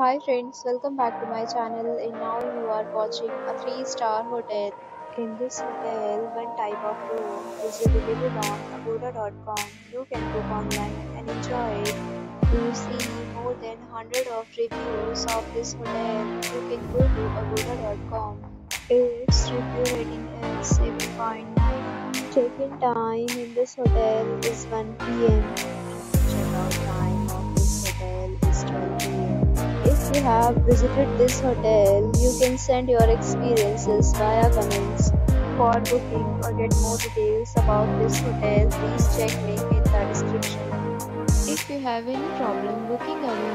Hi friends, welcome back to my channel, and now you are watching a 3-star hotel. In this hotel, one type of room is available on Agoda.com. You can book online and enjoy it. You see more than 100 of reviews of this hotel. You can go to Agoda.com. Its review rating is 7.9. Check-in time in this hotel is 1 p.m. Check-out time of this hotel is 12 p.m. If you have visited this hotel, you can send your experiences via comments. For booking or get more details about this hotel, please check link in the description. If you have any problem booking a room